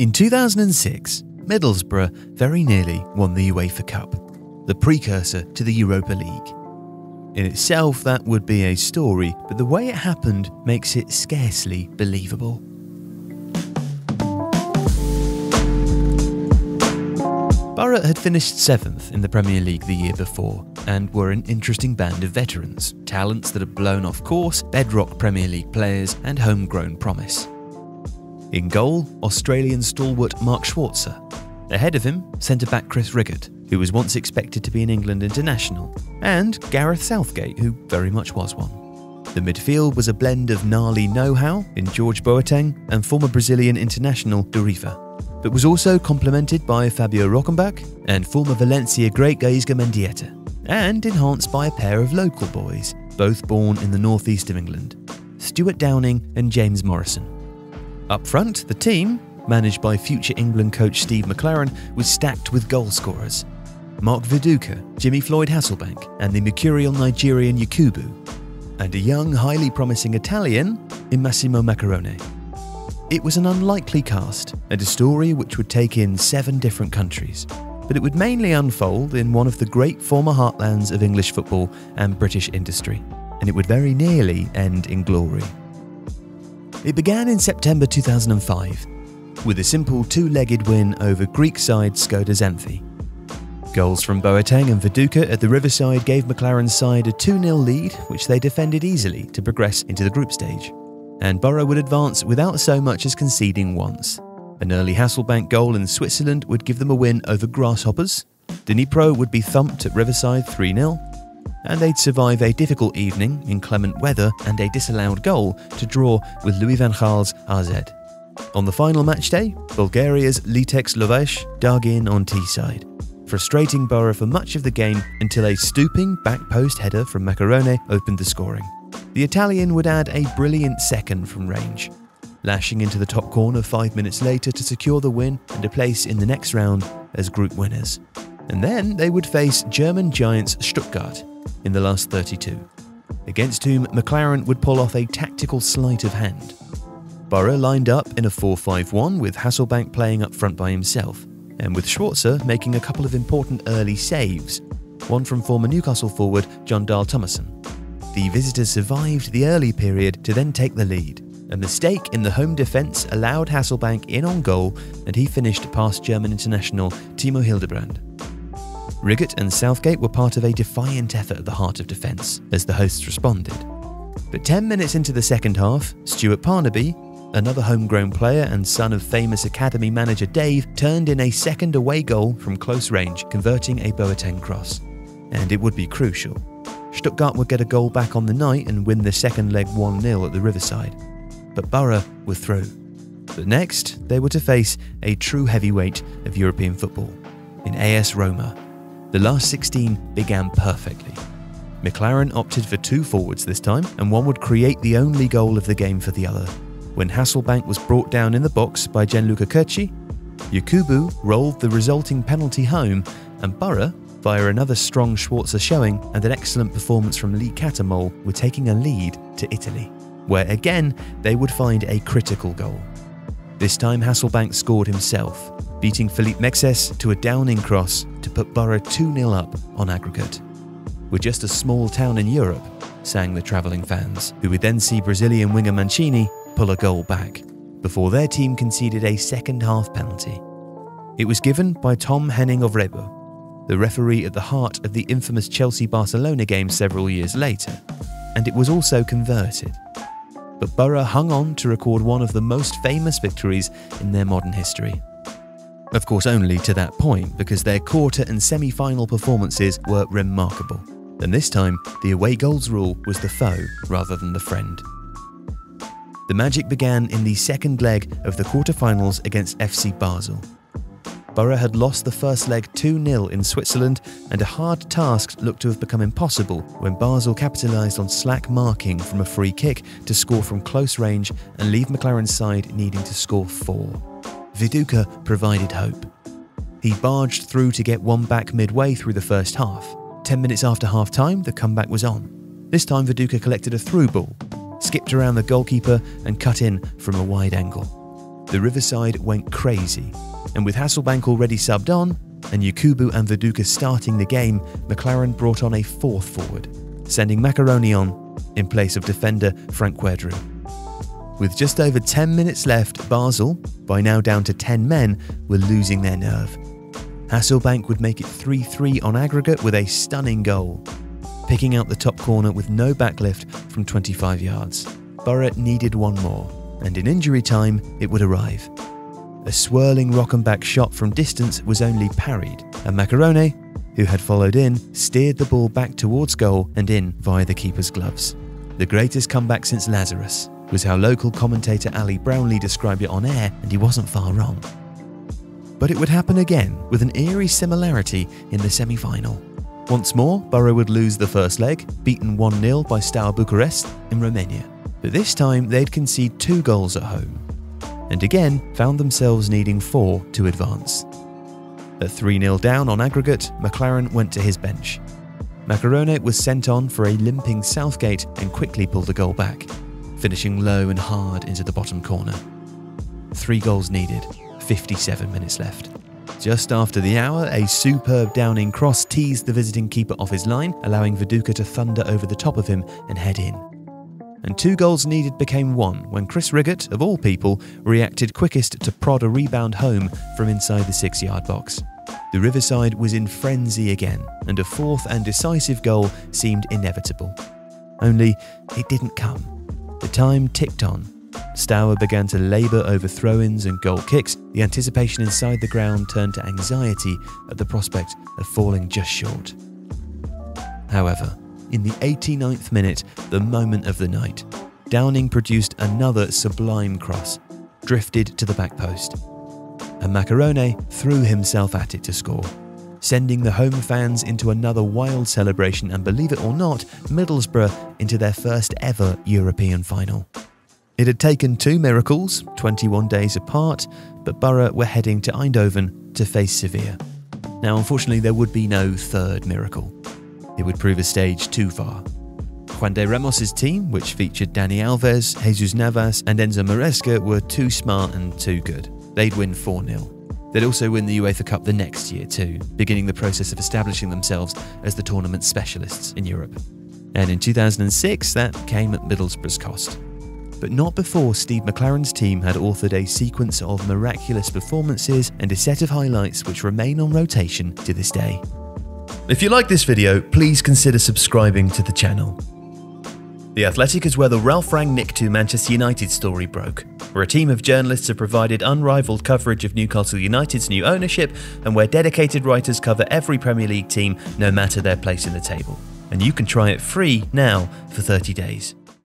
In 2006, Middlesbrough very nearly won the UEFA Cup, the precursor to the Europa League. In itself, that would be a story, but the way it happened makes it scarcely believable. Borough had finished 7th in the Premier League the year before, and were an interesting band of veterans, talents that had blown off course, bedrock Premier League players and homegrown promise. In goal, Australian stalwart Mark Schwarzer. Ahead of him, centre-back Chris Riggott, who was once expected to be an England international, and Gareth Southgate, who very much was one. The midfield was a blend of gnarly know-how in George Boateng and former Brazilian international Doriva, but was also complemented by Fabio Rochemback and former Valencia great Gaizka Mendieta, and enhanced by a pair of local boys, both born in the northeast of England, Stuart Downing and James Morrison. Up front, the team, managed by future England coach Steve McClaren, was stacked with goal scorers. Mark Viduka, Jimmy Floyd Hasselbaink, and the mercurial Nigerian Yakubu, and a young, highly promising Italian in Massimo Maccarone. It was an unlikely cast, and a story which would take in 7 different countries, but it would mainly unfold in one of the great former heartlands of English football and British industry, and it would very nearly end in glory. It began in September 2005, with a simple 2-legged win over Greek side Skoda Xanthi. Goals from Boateng and Viduka at the Riverside gave McLaren's side a 2-0 lead, which they defended easily to progress into the group stage. And Borough would advance without so much as conceding once. An early Hasselbaink goal in Switzerland would give them a win over Grasshoppers, Dnipro would be thumped at Riverside 3-0, and they'd survive a difficult evening, inclement weather and a disallowed goal to draw with Louis van Gaal's AZ. On the final match day, Bulgaria's Litex Lovech dug in on Teesside, frustrating Borough for much of the game until a stooping back post header from Maccarone opened the scoring. The Italian would add a brilliant second from range, lashing into the top corner 5 minutes later to secure the win and a place in the next round as group winners. And then they would face German giants Stuttgart in the last 32, against whom McLaren would pull off a tactical sleight of hand. Borough lined up in a 4-5-1 with Hasselbaink playing up front by himself, and with Schwarzer making a couple of important early saves, one from former Newcastle forward Jon Dahl Tomasson. The visitors survived the early period to then take the lead. A mistake in the home defence allowed Hasselbaink in on goal, and he finished past German international Timo Hildebrand. Riggott and Southgate were part of a defiant effort at the heart of defence, as the hosts responded. But 10 minutes into the second half, Stuart Parnaby, another homegrown player and son of famous academy manager Dave, turned in a second away goal from close range, converting a Boateng cross. And it would be crucial. Stuttgart would get a goal back on the night and win the second leg 1-0 at the Riverside. But Borough were through. But next, they were to face a true heavyweight of European football, in AS Roma. The last 16 began perfectly. McLaren opted for 2 forwards this time, and one would create the only goal of the game for the other, when Hasselbaink was brought down in the box by Gianluca Curci. Yakubu rolled the resulting penalty home, and Borough, via another strong Schwarzer showing and an excellent performance from Lee Catamol, were taking a lead to Italy, where again they would find a critical goal. This time Hasselbaink scored himself, beating Philippe Mexès to a Downing cross to put Borough 2-0 up on aggregate. "We're just a small town in Europe," sang the travelling fans, who would then see Brazilian winger Mancini pull a goal back, before their team conceded a second half penalty. It was given by Tom Henning of Rebo, the referee at the heart of the infamous Chelsea-Barcelona game several years later, and it was also converted. But Borough hung on to record one of the most famous victories in their modern history. Of course, only to that point, because their quarter and semi-final performances were remarkable, and this time the away goals rule was the foe rather than the friend. The magic began in the second leg of the quarter-finals against FC Basel. Borough had lost the first leg 2-0 in Switzerland, and a hard task looked to have become impossible when Basel capitalised on slack marking from a free kick to score from close range and leave McLaren's side needing to score 4. Viduka provided hope. He barged through to get one back midway through the first half. 10 minutes after half-time, the comeback was on. This time Viduka collected a through ball, skipped around the goalkeeper and cut in from a wide angle. The Riverside went crazy, and with Hasselbaink already subbed on, and Yakubu and Viduka starting the game, McClaren brought on a fourth forward, sending Maccarone on in place of defender Frank Quedru. With just over 10 minutes left, Basel, by now down to 10 men, were losing their nerve. Hasselbaink would make it 3-3 on aggregate with a stunning goal, picking out the top corner with no backlift from 25 yards. Borough needed one more, and in injury time, it would arrive. A swirling Rochemback shot from distance was only parried, and Maccarone, who had followed in, steered the ball back towards goal and in via the keeper's gloves. The greatest comeback since Lazarus was how local commentator Ali Brownlee described it on air, and he wasn't far wrong. But it would happen again, with an eerie similarity in the semi-final. Once more, Borough would lose the first leg, beaten 1-0 by Steaua Bucharest in Romania. But this time, they'd concede 2 goals at home, and again found themselves needing 4 to advance. At 3-0 down on aggregate, McClaren went to his bench. Maccarone was sent on for a limping Southgate and quickly pulled the goal back, finishing low and hard into the bottom corner. 3 goals needed, 57 minutes left. Just after the hour, a superb Downing cross teased the visiting keeper off his line, allowing Viduka to thunder over the top of him and head in. And 2 goals needed became 1 when Chris Riggott, of all people, reacted quickest to prod a rebound home from inside the 6-yard box. The Riverside was in frenzy again, and a fourth and decisive goal seemed inevitable. Only, it didn't come. The time ticked on. Steaua began to labour over throw-ins and goal kicks. The anticipation inside the ground turned to anxiety at the prospect of falling just short. However, in the 89th minute, the moment of the night, Downing produced another sublime cross, drifted to the back post, and Maccarone threw himself at it to score, sending the home fans into another wild celebration and, believe it or not, Middlesbrough into their first ever European final. It had taken 2 miracles, 21 days apart, but Borough were heading to Eindhoven to face Sevilla. Now, unfortunately, there would be no third miracle. It would prove a stage too far. Juan de Ramos's team, which featured Dani Alves, Jesus Navas and Enzo Maresca, were too smart and too good. They'd win 4-0. They'd also win the UEFA Cup the next year too, beginning the process of establishing themselves as the tournament's specialists in Europe. And in 2006, that came at Middlesbrough's cost. But not before Steve McClaren's team had authored a sequence of miraculous performances and a set of highlights which remain on rotation to this day. If you like this video, please consider subscribing to the channel. The Athletic is where the Ralph Rangnick to Manchester United story broke, where a team of journalists have provided unrivaled coverage of Newcastle United's new ownership, and where dedicated writers cover every Premier League team, no matter their place in the table. And you can try it free now for 30 days.